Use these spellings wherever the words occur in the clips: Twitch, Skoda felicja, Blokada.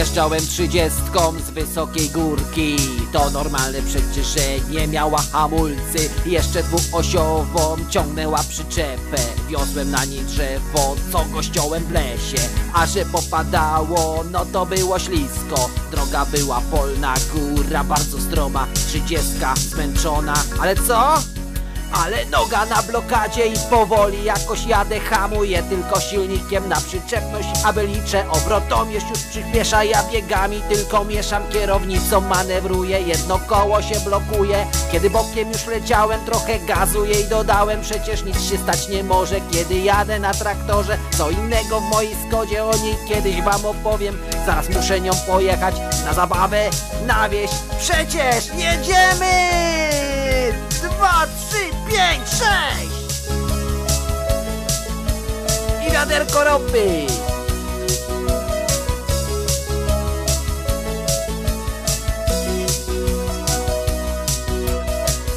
Zjeżdżałem 30 z wysokiej górki. To normalne przecież, że nie miała hamulcy. Jeszcze dwuosiową ciągnęła przyczepę. Wiosłem na niej drzewo, co kościołem w lesie. A że popadało, no to było ślisko. Droga była polna, góra bardzo stroma. 30 zmęczona, ale co? Ale noga na blokadzie i powoli jakoś jadę, hamuję tylko silnikiem na przyczepność, aby liczę obrotom, już przyspiesza, ja biegami tylko mieszam, kierownicą manewruję, jedno koło się blokuje, kiedy bokiem już leciałem, trochę gazu jej dodałem, przecież nic się stać nie może, kiedy jadę na traktorze, co innego w mojej Skodzie, o niej kiedyś wam opowiem, zaraz muszę nią pojechać, na zabawę, na wieś, przecież jedziemy! 2, 3, 5, 6 i wiaderko ropy.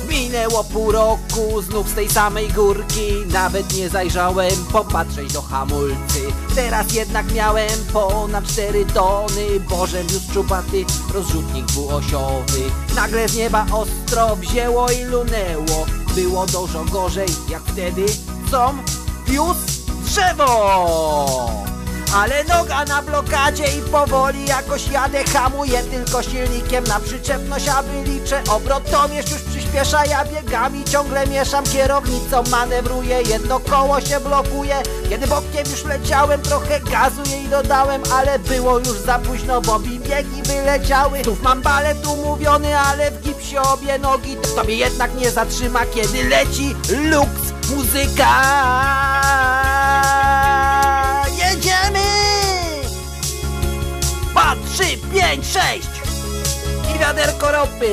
Minęło pół roku, znów z tej samej górki. Nawet nie zajrzałem popatrzeć do hamulcy. Teraz jednak miałem ponad 4 tony. Bożem już czupaty, rozrzutnik dwuosiowy. Nagle z nieba ostro wzięło i lunęło. Było dużo gorzej, jak wtedy, co? Wiózł drzewo! Ale noga na blokadzie i powoli jakoś jadę, hamuję tylko silnikiem na przyczepność, aby liczę obrotomierz już przyspiesza, ja biegami ciągle mieszam, kierownicą manewruję, jedno koło się blokuje, kiedy bokiem już leciałem, trochę gazu jej dodałem, ale było już za późno, bo mi biegi wyleciały, tu mam balet umówiony, ale w gipsie obie nogi, to mnie jednak nie zatrzyma, kiedy leci luks muzyka. Jedziemy! 2, 3, 5, 6 i wiaderko ropy.